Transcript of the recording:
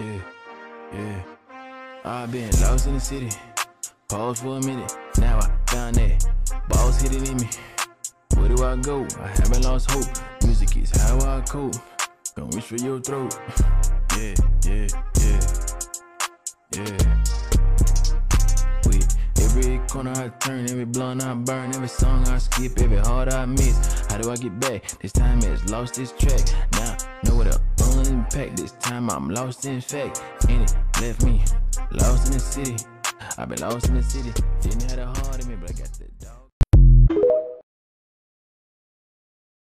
Yeah. I've been lost in the city, paused for a minute, now I found that. Balls hitting in me, where do I go? I haven't lost hope, music is how I cope. Gonna reach for your throat. Yeah. With every corner I turn, every blunt I burn, every song I skip, every heart I miss. How do I get back? This time has lost its track. Now I know what up. Pack. This time I'm lost in fact, and it left me lost in the city. I've been lost in the city, didn't have a heart in me, but I got the dog.